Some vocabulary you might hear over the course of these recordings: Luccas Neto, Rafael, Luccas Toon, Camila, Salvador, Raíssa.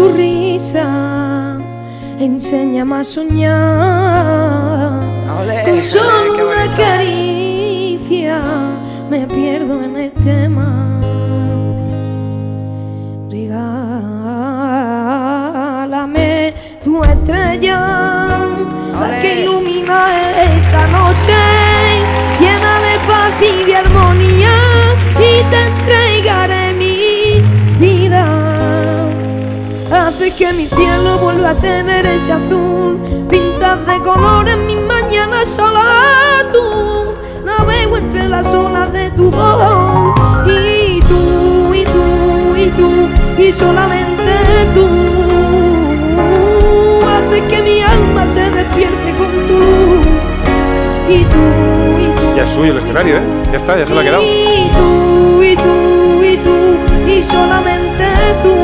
tu risa, enséñame a soñar. Con solo una caricia me pierdo en este mar. Regálame tu estrella, la que ilumina esta noche, llena de paz y de armonía, y te entregaré mi vida. Hace que mi cielo vuelva a tener ese azul, pintas de color en mis mañanas sola tú. Navego entre las olas de tu voz, y tú, y tú, y tú, y solamente tú. Que mi alma se despierte con tú y tú y tú. Ya es suyo el escenario, ¿eh? Ya está, ya se lo ha quedado. Y tú, y tú, y tú, y solamente tú.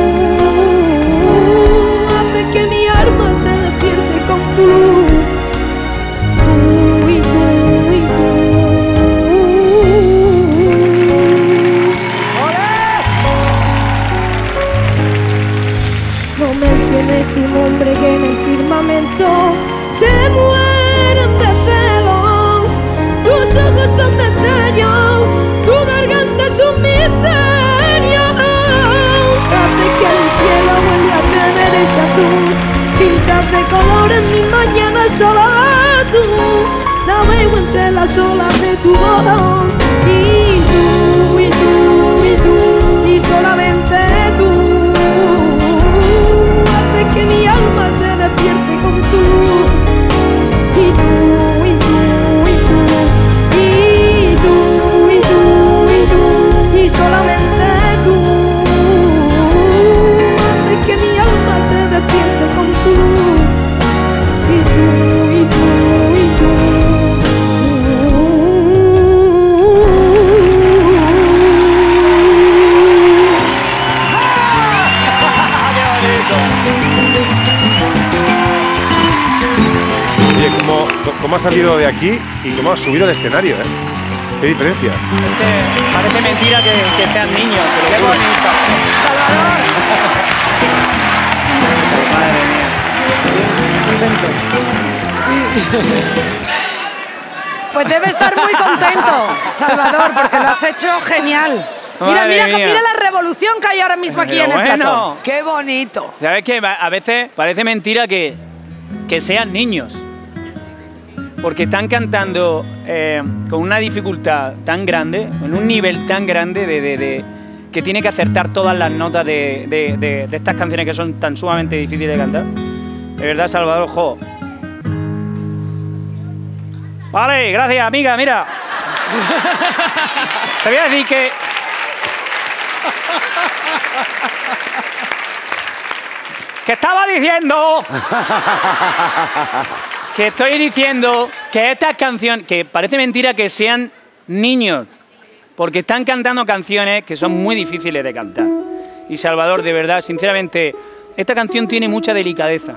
Hace que mi alma se despierte con tu luz. Tú y tú y tú. No menciones tu nombre, que en el firmamento se mueren de celo. Tus ojos son destellos, tu garganta es un misterio. Hace que el cielo vuelva a tener ese azul, pintas de color en mi mañana sola tú. Navego entre las olas de tu voz, y tú, y tú, y tú, y solamente tú. Hace que mi alma se despierte con tú, y tú, y tú, y tú, y tú, y tú, y tú, y solamente tú. Hace que mi alma se despierte con tú, y tú, y tú, y tú. Oye, ¿cómo has salido de aquí y cómo has subido al escenario, eh? Qué diferencia. Parece mentira que sean niños, pero qué bonito. ¡Salvador! Madre mía. Contento. Sí. Pues debe estar muy contento, Salvador, porque lo has hecho genial. Mira, mira la revolución que hay ahora mismo aquí en el plató. Qué bonito. Sabes que a veces parece mentira que sean niños, porque están cantando con una dificultad tan grande, en un nivel tan grande que tiene que acertar todas las notas de estas canciones que son tan sumamente difíciles de cantar. De verdad, Salvador, jo. Vale, gracias, amiga, mira. Te voy a decir que... que estaba diciendo... que estoy diciendo que estas canciones, que parece mentira que sean niños, porque están cantando canciones que son muy difíciles de cantar. Y Salvador, de verdad, sinceramente, esta canción tiene mucha delicadeza.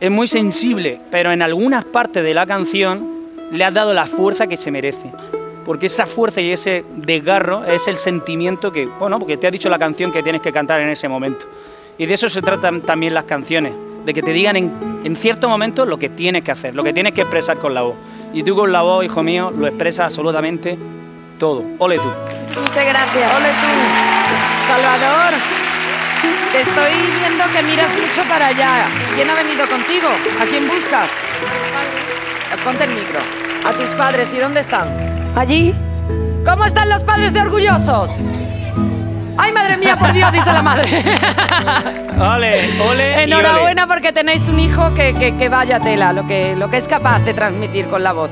Es muy sensible, pero en algunas partes de la canción le has dado la fuerza que se merece. Porque esa fuerza y ese desgarro es el sentimiento que, bueno, porque te ha dicho la canción que tienes que cantar en ese momento. Y de eso se tratan también las canciones, de que te digan en cierto momento lo que tienes que hacer, lo que tienes que expresar con la voz. Y tú con la voz, hijo mío, lo expresas absolutamente todo. Ole tú. Muchas gracias. Ole tú. Salvador, te estoy viendo que miras mucho para allá. ¿Quién ha venido contigo? ¿A quién buscas? Ponte el micro. A tus padres. ¿Y dónde están? Allí. ¿Cómo están los padres de orgullosos? ¡Ay, madre mía, por Dios!, dice la madre. ¡Ole, ole! Enhorabuena, ole, porque tenéis un hijo que vaya tela, lo que es capaz de transmitir con la voz.